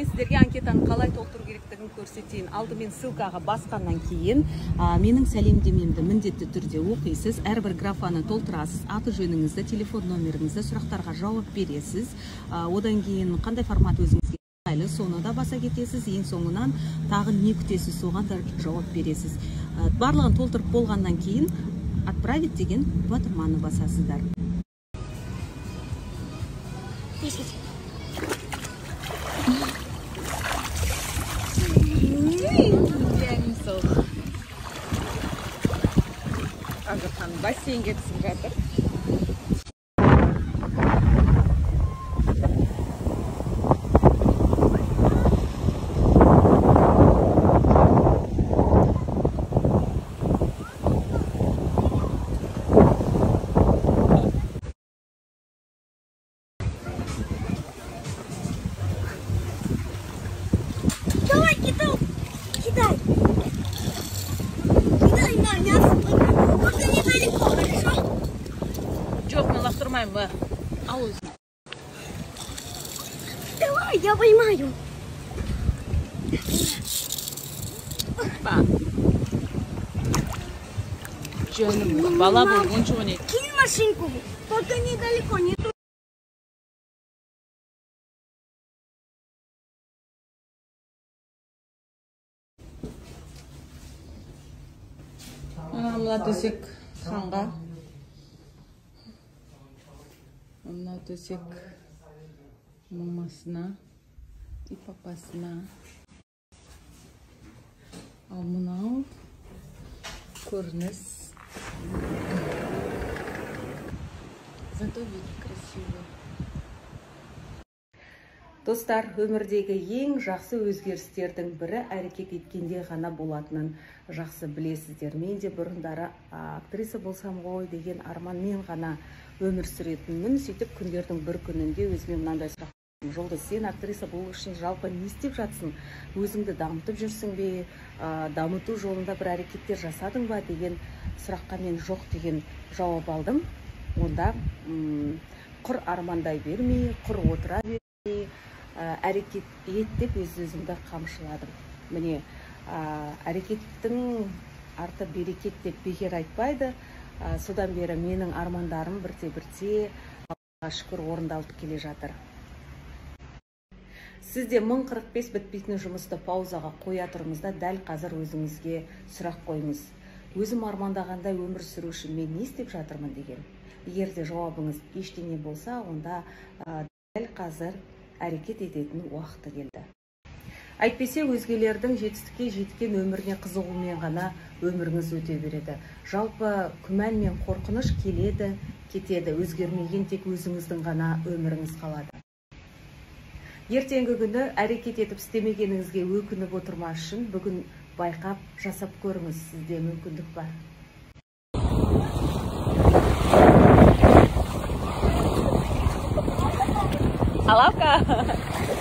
мен сіздерге анкетаны қалай толтыру керектігін көрсетейін. Алдымен ссылкаға басқаннан кейін менің сәлемдемемді міндетті түрде оқисыз, әрбір графаны толтырасыз, аты жөніңізді, телефон номеріңізді, сұрақтарға жауап бересіз. Одан кейін қандай формат өзіңізге айлы соны да баса кетесіз, ең соңынан тағы не күтесіз, соған да жауап бересіз. Барлығын толтырып болғаннан кейін отправить деген батырманы басасыздар. Азырхан бассейнге түсіп жатыр. Давай, я поймаю. Джон, балабол, он чего нет? Кинь машинку, пока недалеко не трогай. Младосик, ханга. Мына төсек мамасына и папасына. Ал мынау көрініс. Зато вид красивый. Достар, өмірдегі ең жақсы өзгерістердің бірі әрекет еткенде ғана болатынын жақсы білесіздер. Мен де бұрындары актриса болсам ғой деген арманмен ғана өмір сүретінмін. Сөйтіп күндердің бір күнінде өзіме мынандай сұрақ қойдым: Жолдас, сен актриса болу үшін жалпы не істеп жатсың? Өзіңді дамытып жүрсің бе? Дамыту жолында бір әрекеттер жасадың ба деген сұраққа мен жоқ деген жауап алдым. Онда құр армандай бермей, құр отыра бермей, әрекет ет деп өз-өзімді қамшыладым. Міне, әрекеттің арты берекет деп бекер айтпайды. Содан бері менің армандарым бірте-бірте Аллаға шүкір орындалып келе жатыр. Сізде 1045 бітпейтін жұмысты паузаға қоя тұрмызда дәл қазір өзіңізге сұрақ қойыңыз. Өзім армандағандай өмір сүру үшін мен не істеп жатырмын деген. Егер де жауабыңыз ештеңе болса, онда дәл қазір әрекет ететін уақыты келді. Әйтпесе өзгелердің жетістікке жеткен өміріне қызығумен ғана өміріңіз өте береді. Жалпы күмән мен қорқыныш келеді, кетеді. Өзгермеген тек өзіңіздің ғана өміріңіз қалады. Ертеңгі күні әрекет етіп істемегеніңізге өкініп отырмас үшін бүгін байқап жасап көріңіз, сізде мүмкіндік бар. Алапка!